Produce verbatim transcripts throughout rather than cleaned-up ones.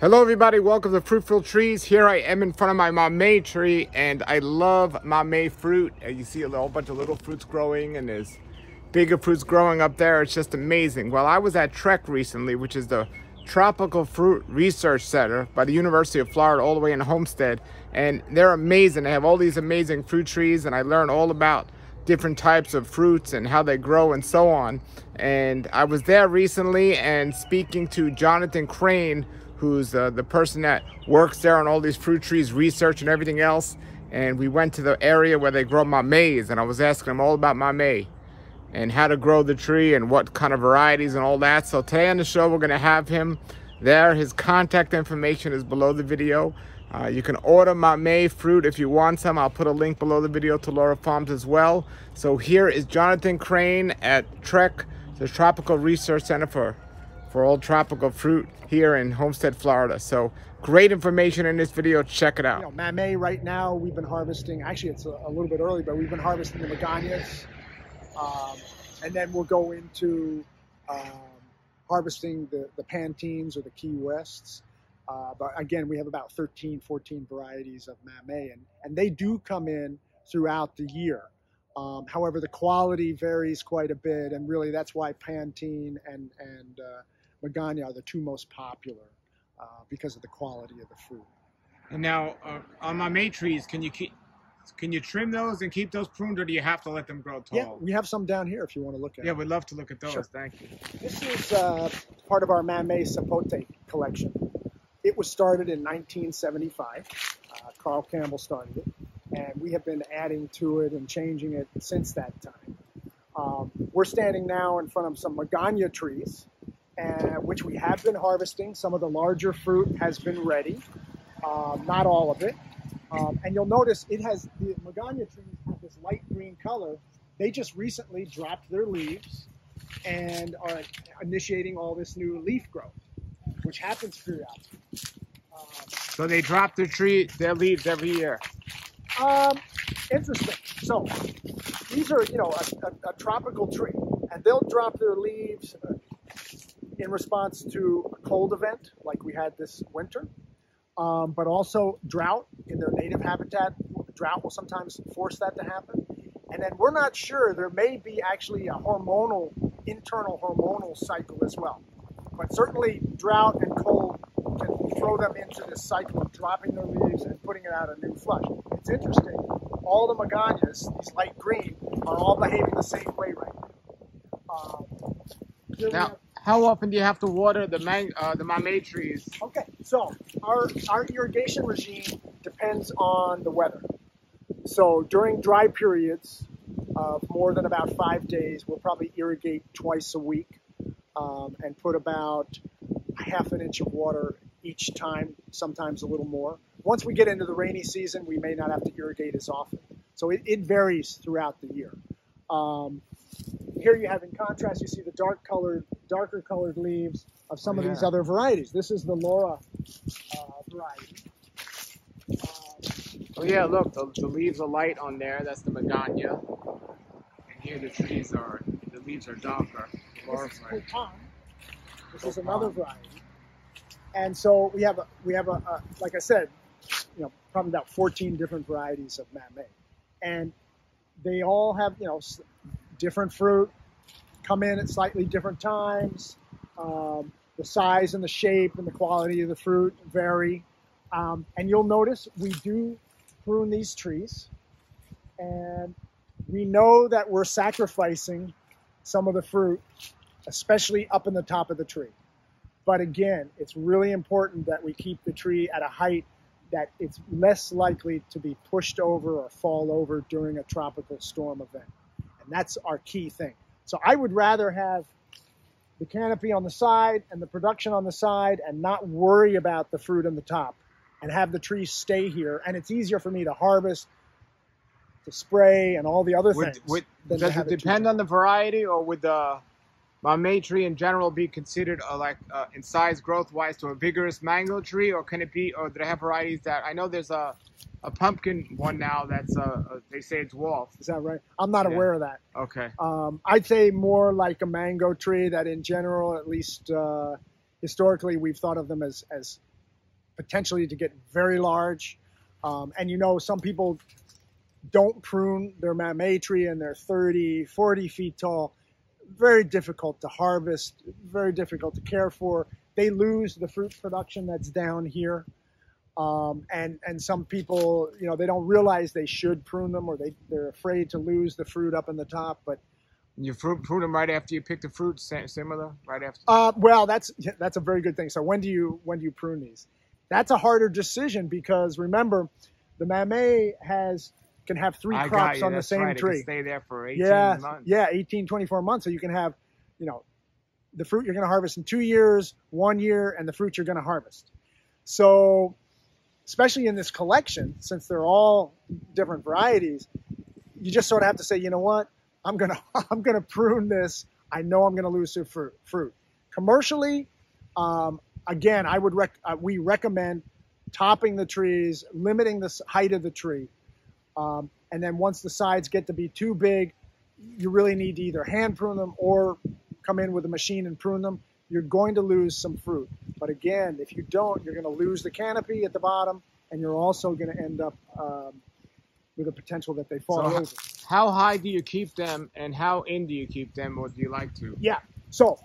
Hello everybody, welcome to Fruitful Trees. Here I am in front of my mamey tree, and I love mamey fruit. You see a whole bunch of little fruits growing and there's bigger fruits growing up there. It's just amazing. Well, I was at T R E C recently, which is the Tropical Fruit Research Center by the University of Florida, all the way in Homestead. And they're amazing. They have all these amazing fruit trees, and I learned all about different types of fruits and how they grow and so on. And I was there recently and speaking to Jonathan Crane, who's uh, the person that works there on all these fruit trees, research and everything else. And we went to the area where they grow mameys, and I was asking him all about mamey and how to grow the tree and what kind of varieties and all that. So today on the show, we're gonna have him there. His contact information is below the video. Uh, you can order mamey fruit if you want some. I'll put a link below the video to Lara Farms as well. So here is Jonathan Crane at T R E C, the Tropical Research Center for for all tropical fruit here in Homestead, Florida. So great information in this video, check it out. You know, mamey right now we've been harvesting, actually it's a, a little bit early, but we've been harvesting the Magañas. Um, and then we'll go into um, harvesting the, the Pantines or the Key Wests. Uh, but again, we have about thirteen, fourteen varieties of mamey, and, and they do come in throughout the year. Um, however, the quality varies quite a bit, and really that's why Pantine and, and uh, Magaña are the two most popular uh, because of the quality of the fruit. And now, uh, on mamey trees, can you keep, can you trim those and keep those pruned, or do you have to let them grow tall? Yeah, we have some down here if you want to look at. Yeah, them. We'd love to look at those. Sure. Thank you. This is uh, part of our mamey sapote collection. It was started in nineteen seventy-five. Uh, Carl Campbell started it, and we have been adding to it and changing it since that time. Um, we're standing now in front of some Magaña trees, and which we have been harvesting. Some of the larger fruit has been ready, um, not all of it. Um, and you'll notice it has, the Magaña trees have this light green color. They just recently dropped their leaves and are initiating all this new leaf growth, which happens periodically. Um, so they drop their tree, their leaves every year. Um, interesting. So these are, you know, a, a, a tropical tree, and they'll drop their leaves Uh, in response to a cold event like we had this winter, um, but also drought in their native habitat. Drought will sometimes force that to happen. And then we're not sure, there may be actually a hormonal, internal hormonal cycle as well. But certainly drought and cold can throw them into this cycle of dropping their leaves and putting it out a new flush. It's interesting, all the Magañas, these light green, are all behaving the same way right now. Um, now How often do you have to water the man uh, the mamey trees? Okay, so our, our irrigation regime depends on the weather. So during dry periods of more than about five days, we'll probably irrigate twice a week um, and put about a half an inch of water each time, sometimes a little more. Once we get into the rainy season, we may not have to irrigate as often. So it, it varies throughout the year. Um, Here you have in contrast, you see the dark colored, darker colored leaves of some yeah. of these other varieties. This is the Laura uh, variety. Uh, oh yeah, look, the, the leaves are light on there. That's the Magaña. And here the trees are, the leaves are darker. Laura this is Poupang. This Poupang. is another variety. And so we have, a, we have a, a, like I said, you know, probably about fourteen different varieties of mamey, and they all have, you know, different fruit, come in at slightly different times. Um, the size and the shape and the quality of the fruit vary. Um, and you'll notice we do prune these trees, and we know that we're sacrificing some of the fruit, especially up in the top of the tree. But again, it's really important that we keep the tree at a height that it's less likely to be pushed over or fall over during a tropical storm event. That's our key thing. So I would rather have the canopy on the side and the production on the side and not worry about the fruit on the top and have the trees stay here. And it's easier for me to harvest, to spray, and all the other would, things. Would, does it depend on the variety, or would the mamey tree in general be considered uh, like uh, in size growth-wise to a vigorous mango tree, or can it be, or do they have varieties that, I know there's a, a pumpkin one now that's uh, uh they say it's wolf. Is that right? I'm not yeah. aware of that. Okay. Um, I'd say more like a mango tree that in general, at least uh, historically, we've thought of them as, as potentially to get very large. Um, and you know, some people don't prune their mamey tree and they're thirty, forty feet tall. Very difficult to harvest, very difficult to care for. They lose the fruit production that's down here. Um, and, and some people, you know, they don't realize they should prune them, or they, they're afraid to lose the fruit up in the top. But you prune them right after you pick the fruit, similar, right after? Uh, well, that's, that's a very good thing. So when do you, when do you prune these? That's a harder decision, because remember, the mamey has, can have three I crops you, on the same right. tree. It can stay there for eighteen yeah, months. Yeah, eighteen, twenty-four months. So you can have, you know, the fruit you're going to harvest in two years, one year, and the fruit you're going to harvest. So, especially in this collection, since they're all different varieties, you just sort of have to say, you know what, I'm going to I'm going to prune this. I know I'm going to lose some fruit. Fruit. Commercially, um, again, I would rec uh, we recommend topping the trees, limiting the height of the tree, um, and then once the sides get to be too big, you really need to either hand prune them or come in with a machine and prune them. You're going to lose some fruit. But again, if you don't, you're going to lose the canopy at the bottom, and you're also going to end up um, with a potential that they fall so over. How high do you keep them, and how in do you keep them, or do you like to? Yeah, so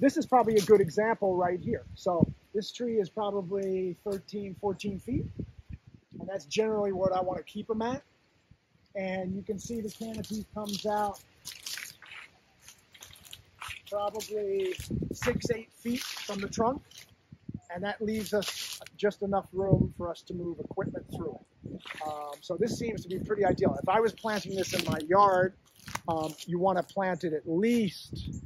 this is probably a good example right here. So this tree is probably thirteen, fourteen feet, and that's generally what I want to keep them at. And you can see the canopy comes out probably six, eight feet from the trunk, and that leaves us just enough room for us to move equipment through it. Um, so this seems to be pretty ideal. If I was planting this in my yard, um, you want to plant it at least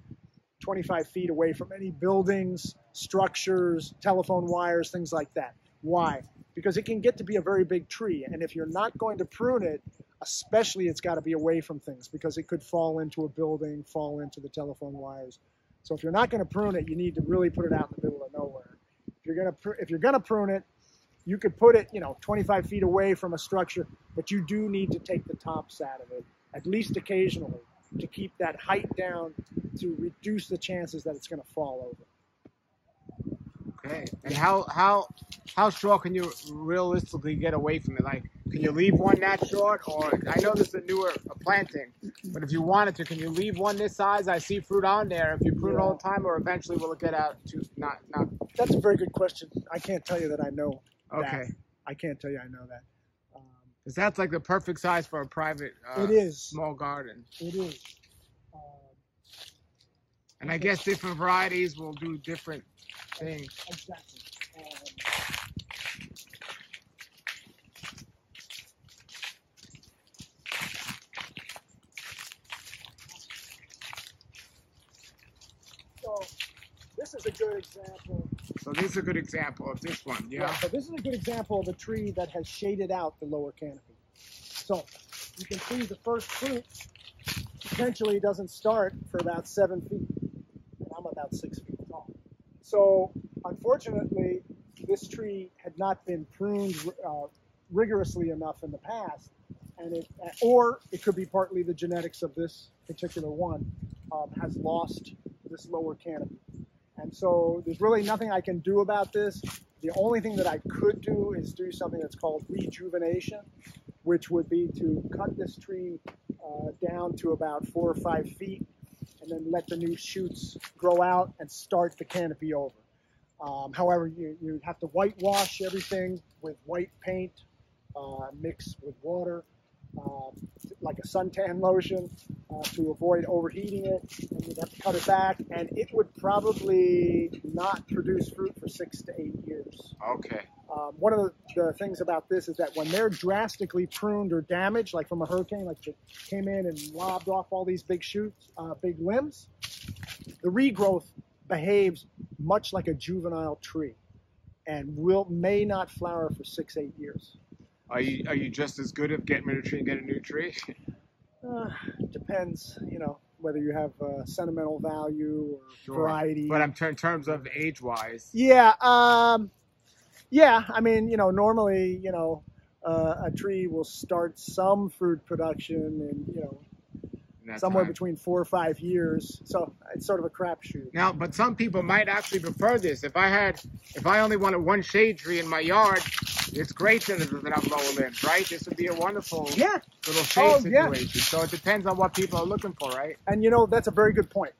twenty-five feet away from any buildings, structures, telephone wires, things like that. Why? Because it can get to be a very big tree, and if you're not going to prune it, especially, it's got to be away from things, because it could fall into a building, fall into the telephone wires. So if you're not going to prune it, you need to really put it out in the middle of nowhere. If you're going to if you're going to prune it, you could put it, you know, twenty-five feet away from a structure, but you do need to take the tops out of it, at least occasionally, to keep that height down, to reduce the chances that it's going to fall over. Okay. And how how how short can you realistically get away from it? Like, can you leave one that short? Or I know this is a newer a planting, but if you wanted to, can you leave one this size? I see fruit on there. If you prune yeah. all the time, or eventually will it get out to not not? That's a very good question. I can't tell you that I know. Okay. That. I can't tell you I know that. Um, Cause that's like the perfect size for a private. Uh, it is small garden. It is. Um, and I guess different varieties will do different things. Exactly. Um, so this is a good example. So this is a good example of this one, yeah? Yeah, so this is a good example of a tree that has shaded out the lower canopy. So you can see the first fruit potentially doesn't start for about seven feet. And I'm about six feet tall. So, unfortunately, this tree had not been pruned uh, rigorously enough in the past, and it, or it could be partly the genetics of this particular one um, has lost this lower canopy. And so there's really nothing I can do about this. The only thing that I could do is do something that's called rejuvenation, which would be to cut this tree uh, down to about four or five feet, and then let the new shoots grow out and start the canopy over. Um, however, you, you have to whitewash everything with white paint, uh, mixed with water, um, like a suntan lotion, uh, to avoid overheating it, and you'd have to cut it back, and it would probably not produce fruit for six to eight years. Okay. Um, one of the, the things about this is that when they're drastically pruned or damaged, like from a hurricane, like it came in and lobbed off all these big shoots, uh, big limbs, the regrowth behaves much like a juvenile tree, and will may not flower for six, eight years. Are you are you just as good at getting rid of a tree and getting a new tree? uh, depends, you know, whether you have uh, sentimental value or sure. variety. But I'm in terms of age-wise. Yeah. Um, Yeah, I mean, you know, normally, you know, uh, a tree will start some fruit production in, you know, somewhere time. between four or five years. So it's sort of a crapshoot. Now, but some people might actually prefer this. If I had, if I only wanted one shade tree in my yard, it's great that I'm lower limbs, right? This would be a wonderful yeah. little shade oh, situation. Yeah. So it depends on what people are looking for, right? And you know, that's a very good point.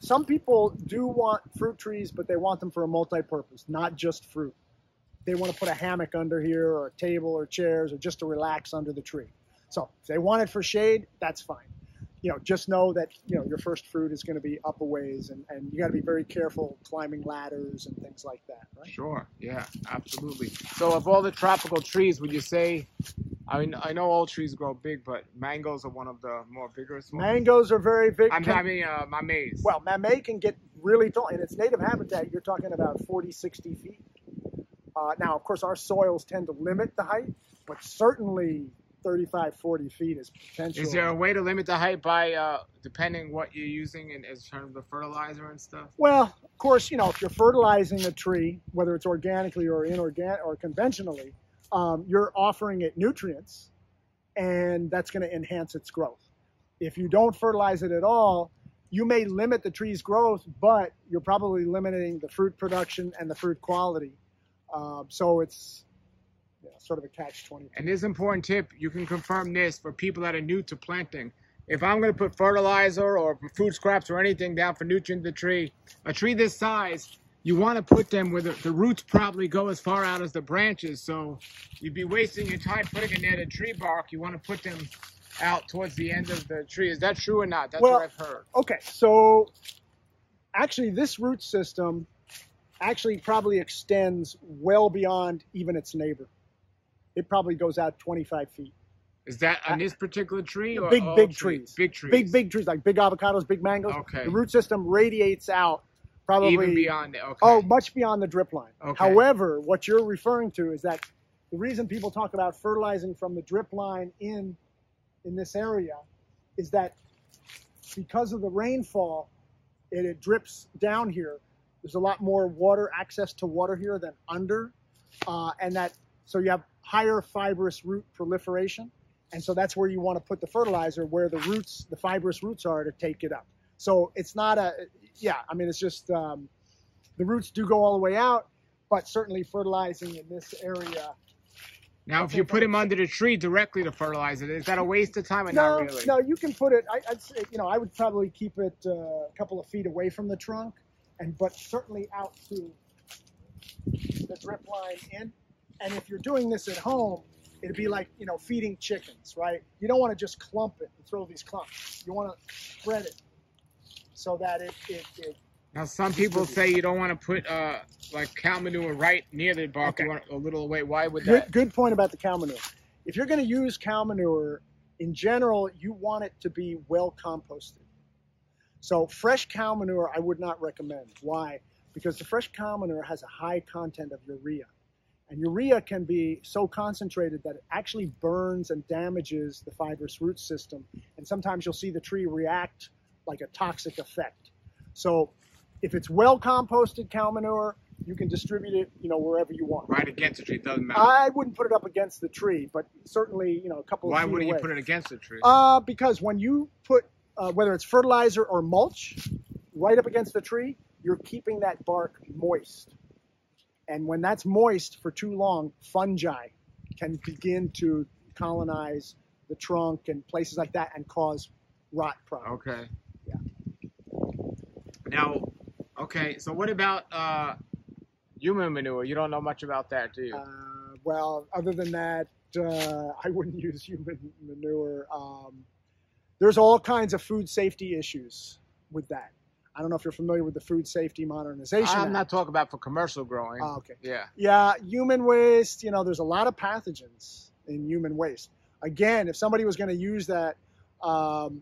Some people do want fruit trees, but they want them for a multi-purpose, not just fruit. They want to put a hammock under here or a table or chairs or just to relax under the tree. So if they want it for shade, that's fine. You know, just know that, you know, your first fruit is going to be up a ways, and, and you got to be very careful climbing ladders and things like that, right? Sure. Yeah, absolutely. So of all the tropical trees, would you say, I mean, I know all trees grow big, but mangoes are one of the more vigorous ones. Mangoes are very big. I'm, I mean, uh, mameys. Well, mamey can get really tall. In its native habitat, you're talking about forty, sixty feet. Uh, now, of course, our soils tend to limit the height, but certainly thirty-five, forty feet is potential. Is there a way to limit the height by uh, depending what you're using in, in terms of the fertilizer and stuff? Well, of course, you know, if you're fertilizing a tree, whether it's organically or inorganic or conventionally, um, you're offering it nutrients, and that's going to enhance its growth. If you don't fertilize it at all, you may limit the tree's growth, but you're probably limiting the fruit production and the fruit quality. Uh, so it's yeah, sort of a catch twenty-two. And this important tip, you can confirm this for people that are new to planting. If I'm going to put fertilizer or food scraps or anything down for nutrient the tree, a tree this size, you want to put them where the, the roots probably go as far out as the branches. So you'd be wasting your time putting it near the tree bark. You want to put them out towards the end of the tree. Is that true or not? That's well, what I've heard. Okay, so actually this root system actually probably extends well beyond even its neighbor. It probably goes out twenty-five feet. Is that on this particular tree? Or big, big trees. trees. Big trees. Big, big trees, like big avocados, big mangoes. Okay. The root system radiates out probably. Even beyond it, okay. Oh, much beyond the drip line. Okay. However, what you're referring to is that the reason people talk about fertilizing from the drip line in, in this area is that because of the rainfall, it, it drips down here. There's a lot more water, access to water here than under, uh, and that so you have higher fibrous root proliferation, and so that's where you want to put the fertilizer, where the roots, the fibrous roots are to take it up. So it's not a, yeah, I mean, it's just um, the roots do go all the way out, but certainly fertilizing in this area. Now, if you put him under the tree directly to fertilize it, is that a waste of time or not really? No, you can put it, I, I'd say, you know, I would probably keep it uh, a couple of feet away from the trunk. And but certainly out to the drip line in. And if you're doing this at home, it'd be like, you know, feeding chickens, right? You don't want to just clump it and throw these clumps. You want to spread it so that it... it, it now, some people say you don't want to put, uh, like, cow manure right near the bark. Okay. You want a little away. Why would that... Good, good point about the cow manure. If you're going to use cow manure, in general, you want it to be well composted. So fresh cow manure, I would not recommend. Why? Because the fresh cow manure has a high content of urea. And urea can be so concentrated that it actually burns and damages the fibrous root system. And sometimes you'll see the tree react like a toxic effect. So if it's well composted cow manure, you can distribute it, you know, wherever you want. Right against the tree, doesn't matter. I wouldn't put it up against the tree, but certainly, you know, a couple of feet away. Why wouldn't you put it against the tree? Uh, because when you put... Uh, whether it's fertilizer or mulch, right up against the tree, you're keeping that bark moist. And when that's moist for too long, fungi can begin to colonize the trunk and places like that and cause rot problems. Okay. Yeah. Now, okay, so what about uh, human manure? You don't know much about that, do you? Uh, well, other than that, uh, I wouldn't use human manure. Um, There's all kinds of food safety issues with that. I don't know if you're familiar with the Food Safety Modernization Act. I'm not talking about for commercial growing. Oh, okay. Yeah. Yeah, human waste, you know, there's a lot of pathogens in human waste. Again, if somebody was going to use that, um,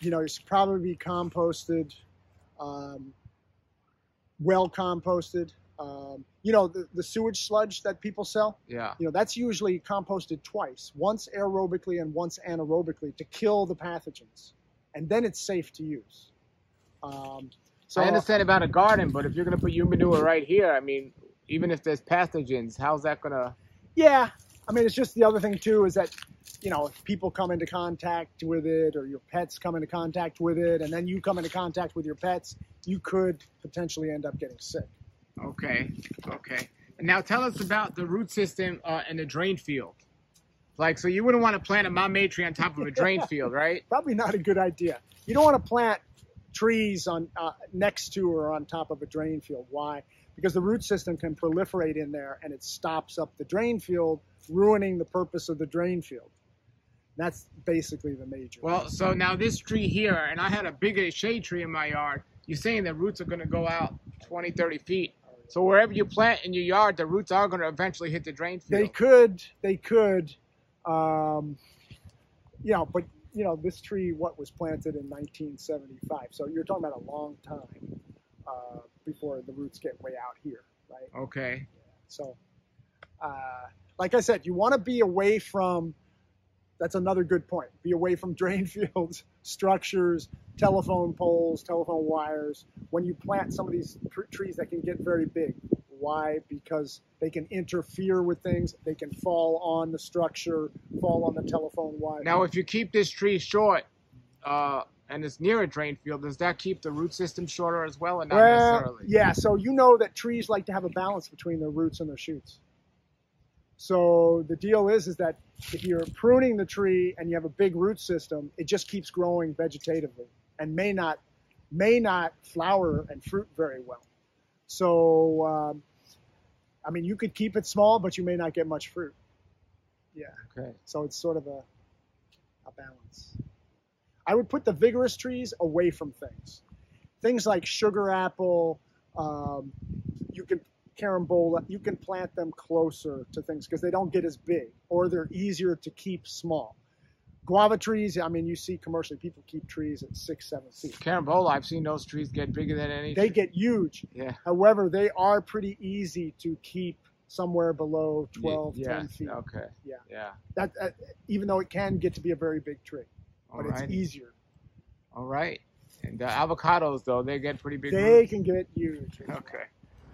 you know, it should probably be composted, um, well composted. Um, you know, the, the sewage sludge that people sell, yeah, you know, that's usually composted twice, once aerobically and once anaerobically to kill the pathogens. And then it's safe to use. Um, so I understand about a garden, but if you're going to put human manure right here, I mean, even if there's pathogens, how's that going to... Yeah, I mean, it's just the other thing too is that, you know, if people come into contact with it or your pets come into contact with it and then you come into contact with your pets, you could potentially end up getting sick. Okay, okay. And now tell us about the root system uh, and the drain field. Like, so you wouldn't want to plant a mamey tree on top of a drain field, right? Probably not a good idea. You don't want to plant trees on uh, next to or on top of a drain field. Why? Because the root system can proliferate in there and it stops up the drain field, ruining the purpose of the drain field. That's basically the major. Well, so now this tree here, and I had a big shade tree in my yard. You're saying the roots are going to go out twenty, thirty feet. So wherever you plant in your yard, the roots are going to eventually hit the drain field. They could, they could, um, you know, but you know, this tree, what was planted in nineteen seventy-five. So you're talking about a long time uh, before the roots get way out here, right? Okay. Yeah. So, uh, like I said, you want to be away from, that's another good point, be away from drain fields, structures, telephone poles, telephone wires. When you plant some of these tr trees that can get very big. Why? Because they can interfere with things. They can fall on the structure, fall on the telephone wire. Now, if you keep this tree short uh, and it's near a drain field, does that keep the root system shorter as well, or not well, necessarily? Yeah, so you know that trees like to have a balance between their roots and their shoots. So the deal is, is that if you're pruning the tree and you have a big root system, it just keeps growing vegetatively and may not, may not flower and fruit very well. So, um, I mean, you could keep it small, but you may not get much fruit. Yeah. Okay. So it's sort of a, a balance. I would put the vigorous trees away from things. Things like sugar apple, um, you can carambola, you can plant them closer to things because they don't get as big or they're easier to keep small. Guava trees, I mean, you see commercially, people keep trees at six, seven feet. Carambola, I've seen those trees get bigger than any. They tree. get huge. Yeah. However, they are pretty easy to keep somewhere below twelve, yeah. ten feet. Okay. Yeah. Yeah. That, uh, even though it can get to be a very big tree, but All right. it's easier. All right. And the avocados, though, they get pretty big. They roots. can get huge. Okay.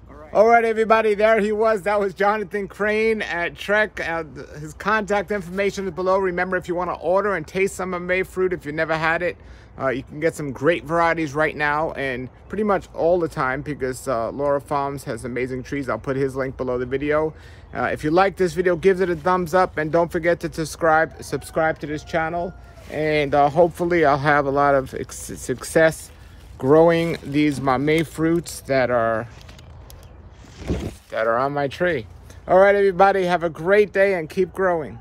All right. All right, everybody, there he was. That was Jonathan Crane at T R E C. Uh, his contact information is below. Remember, if you want to order and taste some mamey fruit, if you never had it, uh, you can get some great varieties right now and pretty much all the time because uh, Lara Farms has amazing trees. I'll put his link below the video. Uh, if you like this video, give it a thumbs up and don't forget to subscribe, subscribe to this channel. And uh, hopefully I'll have a lot of success growing these mamey fruits that are... that are on my tree. All right, everybody, have a great day and keep growing.